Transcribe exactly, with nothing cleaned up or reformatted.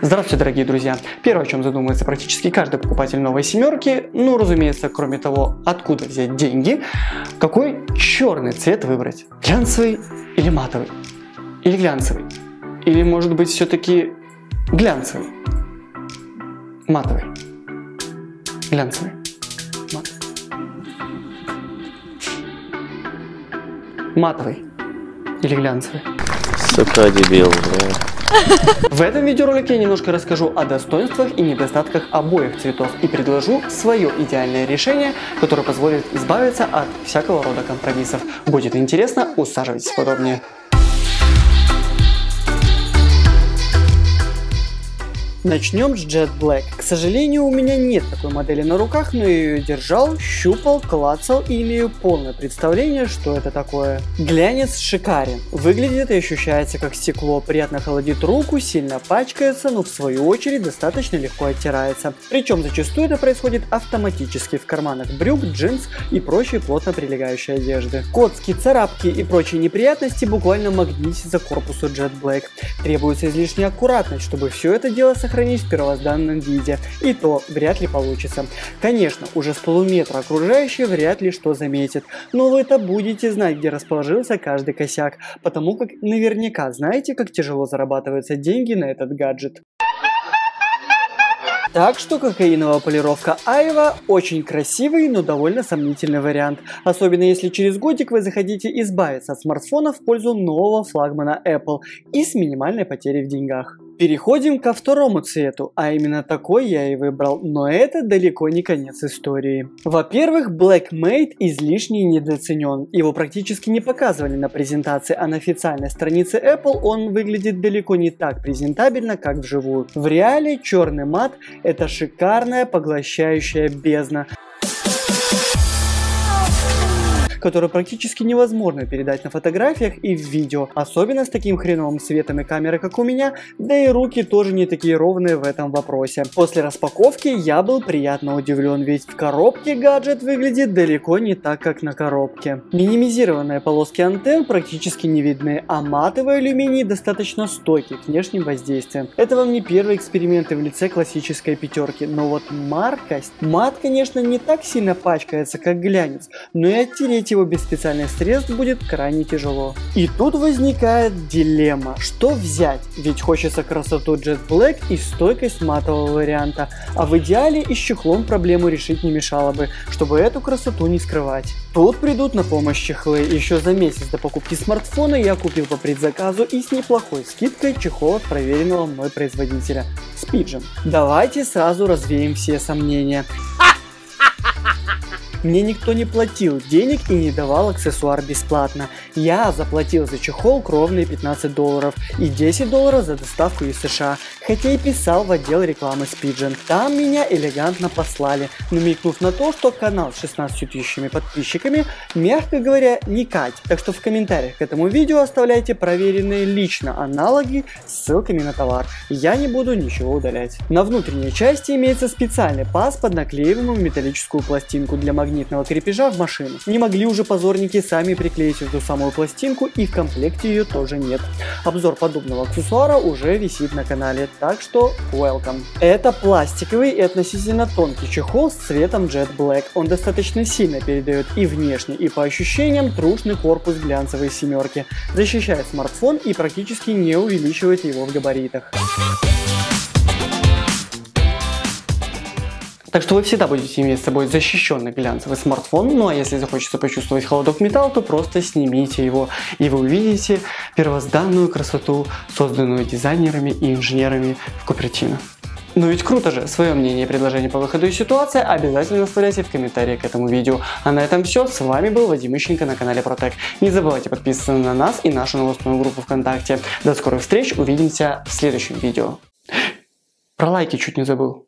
Здравствуйте, дорогие друзья! Первое, о чем задумывается практически каждый покупатель новой семерки, ну, разумеется, кроме того, откуда взять деньги, какой черный цвет выбрать? Глянцевый или матовый? Или глянцевый? Или, может быть, все-таки глянцевый? Матовый? Глянцевый? Матовый? Матовый? Или глянцевый? Сука, дебил, да. В этом видеоролике я немножко расскажу о достоинствах и недостатках обоих цветов и предложу свое идеальное решение, которое позволит избавиться от всякого рода компромиссов. Будет интересно, усаживайтесь подробнее. Начнем с Jet Black. К сожалению, у меня нет такой модели на руках, но я ее держал, щупал, клацал и имею полное представление, что это такое. Глянец шикарен. Выглядит и ощущается как стекло, приятно холодит руку, сильно пачкается, но в свою очередь достаточно легко оттирается. Причем зачастую это происходит автоматически в карманах брюк, джинс и прочей плотно прилегающей одежды. Коцки, царапки и прочие неприятности буквально магнитятся к корпусу Jet Black. Требуется излишняя аккуратность, чтобы все это дело сохранилось в первозданном виде, и то вряд ли получится. Конечно, уже с полуметра окружающие вряд ли что заметят, но вы-то будете знать, где расположился каждый косяк, потому как наверняка знаете, как тяжело зарабатываются деньги на этот гаджет. Так что кокаиновая полировка Aiva очень красивый, но довольно сомнительный вариант. Особенно если через годик вы захотите избавиться от смартфона в пользу нового флагмана Apple и с минимальной потерей в деньгах. Переходим ко второму цвету, а именно такой я и выбрал, но это далеко не конец истории. Во-первых, Black Mate излишне недооценен, его практически не показывали на презентации, а на официальной странице Apple он выглядит далеко не так презентабельно, как вживую. В реале черный мат – это шикарная поглощающая бездна, которую практически невозможно передать на фотографиях и в видео, особенно с таким хреновым светом и камерой, как у меня, да и руки тоже не такие ровные в этом вопросе. После распаковки я был приятно удивлен, ведь в коробке гаджет выглядит далеко не так, как на коробке. Минимизированные полоски антенн практически не видны, а матовый алюминий достаточно стойкий к внешним воздействиям. Это вам не первые эксперименты в лице классической пятерки, но вот маркость. Мат, конечно, не так сильно пачкается, как глянец, но и оттереть его без специальных средств будет крайне тяжело. И тут возникает дилемма, что взять, ведь хочется красоту Jet Black и стойкость матового варианта, а в идеале и с чехлом проблему решить не мешало бы, чтобы эту красоту не скрывать. Тут придут на помощь чехлы, еще за месяц до покупки смартфона я купил по предзаказу и с неплохой скидкой чехол от проверенного мной производителя Spigen. Давайте сразу развеем все сомнения. Мне никто не платил денег и не давал аксессуар бесплатно. Я заплатил за чехол кровные пятнадцать долларов и десять долларов за доставку из США, хотя и писал в отдел рекламы Spigen. Там меня элегантно послали, намекнув на то, что канал с шестнадцатью тысячами подписчиками, мягко говоря, не кать. Так что в комментариях к этому видео оставляйте проверенные лично аналоги с ссылками на товар. Я не буду ничего удалять. На внутренней части имеется специальный паз под наклеиваемую металлическую пластинку для магнитного магнитного крепежа в машину. Не могли уже позорники сами приклеить эту самую пластинку, и в комплекте ее тоже нет. Обзор подобного аксессуара уже висит на канале, так что welcome. Это пластиковый и относительно тонкий чехол с цветом Jet Black. Он достаточно сильно передает и внешне, и по ощущениям трушный корпус глянцевой семерки, защищает смартфон и практически не увеличивает его в габаритах. Так что вы всегда будете иметь с собой защищенный глянцевый смартфон, ну а если захочется почувствовать холодок металла, то просто снимите его, и вы увидите первозданную красоту, созданную дизайнерами и инженерами в Купертино. Ну ведь круто же! Свое мнение и предложение по выходу из ситуации обязательно оставляйте в комментариях к этому видео. А на этом все. С вами был Вадим Ищенко на канале ProTech. Не забывайте подписываться на нас и нашу новостную группу ВКонтакте. До скорых встреч, увидимся в следующем видео. Про лайки чуть не забыл.